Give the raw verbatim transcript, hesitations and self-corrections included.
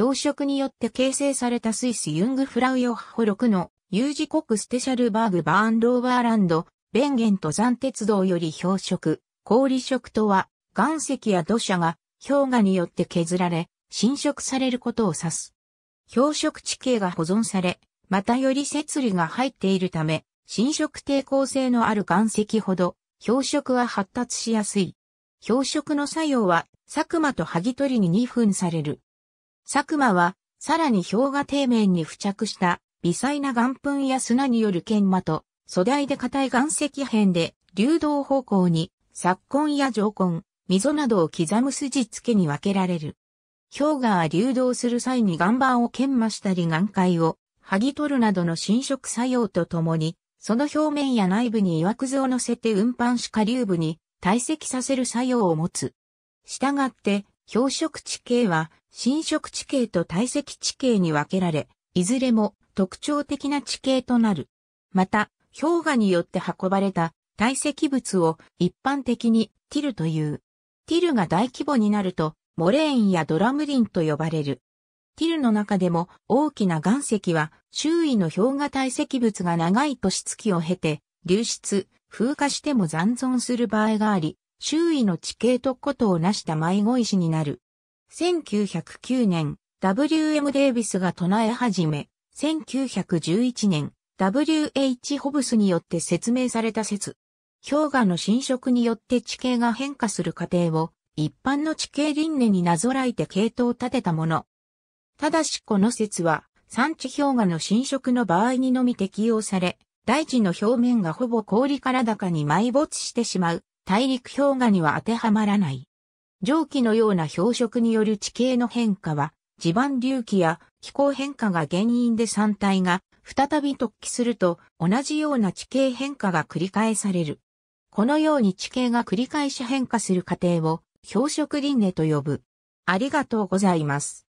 漂食によって形成されたスイスユングフラウヨッホろくの U 字国ステシャルバーグバーンローバーランド、ベンゲン登山鉄道より漂食、氷食とは岩石や土砂が氷河によって削られ浸食されることを指す。漂食地形が保存され、またより節理が入っているため、浸食抵抗性のある岩石ほど、漂食は発達しやすい。漂食の作用は、サクマと剥ぎ取りに二分される。サクマは、さらに氷河底面に付着した、微細な岩粉や砂による研磨と、粗大で硬い岩石片で、流動方向に、削痕や上痕、溝などを刻む筋付けに分けられる。氷河は流動する際に岩盤を研磨したり岩塊を、剥ぎ取るなどの浸食作用とともに、その表面や内部に岩くずを乗せて運搬し下流部に堆積させる作用を持つ。したがって、漂食地形は浸食地形と堆積地形に分けられ、いずれも特徴的な地形となる。また、氷河によって運ばれた堆積物を一般的にティルという。ティルが大規模になると、モレーンやドラムリンと呼ばれる。ティルの中でも大きな岩石は周囲の氷河堆積物が長い年月を経て流出、風化しても残存する場合があり、周囲の地形とことをなした迷子石になる。せんきゅうひゃくきゅうねん、ダブリューエム デイビスが唱え始め、せんきゅうひゃくじゅういちねん、ダブリューエイチ ホブスによって説明された説。氷河の浸食によって地形が変化する過程を一般の地形輪廻になぞらえて系統を立てたもの。ただしこの説は、山地氷河の浸食の場合にのみ適用され、大地の表面がほぼ氷から高に埋没してしまう、大陸氷河には当てはまらない。蒸気のような漂食による地形の変化は、地盤隆起や気候変化が原因で山体が再び突起すると、同じような地形変化が繰り返される。このように地形が繰り返し変化する過程を、漂食輪廻と呼ぶ。ありがとうございます。